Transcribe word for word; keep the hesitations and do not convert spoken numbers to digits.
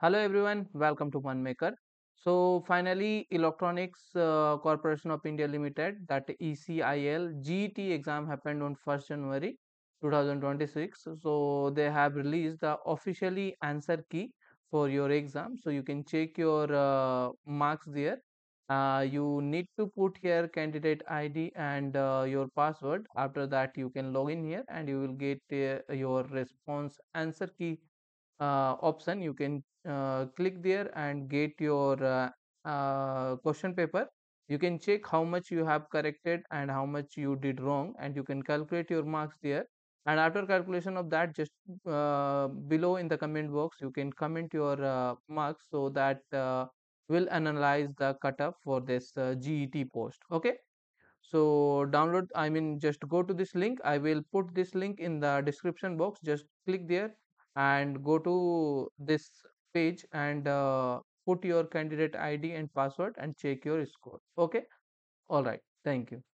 Hello everyone, welcome to Mann Maker. So finally Electronics uh, Corporation of India Limited, that E C I L G E T exam happened on first January two thousand twenty-six. So they have released the officially answer key for your exam. So you can check your uh, marks there. Uh, you need to put here candidate I D and uh, your password. After that you can log in here and you will get uh, your response answer key uh, option. You can uh, click there and get your uh, uh, question paper. You can check how much you have corrected and how much you did wrong, and you can calculate your marks there. And after calculation of that, just uh, below in the comment box you can comment your uh, marks, so that uh, will analyze the cutoff for this uh, G E T post. Okay, so download, I mean just go to this link. I will put this link in the description box. Just click there and go to this page and uh, put your candidate I D and password and check your score. Okay, all right, thank you.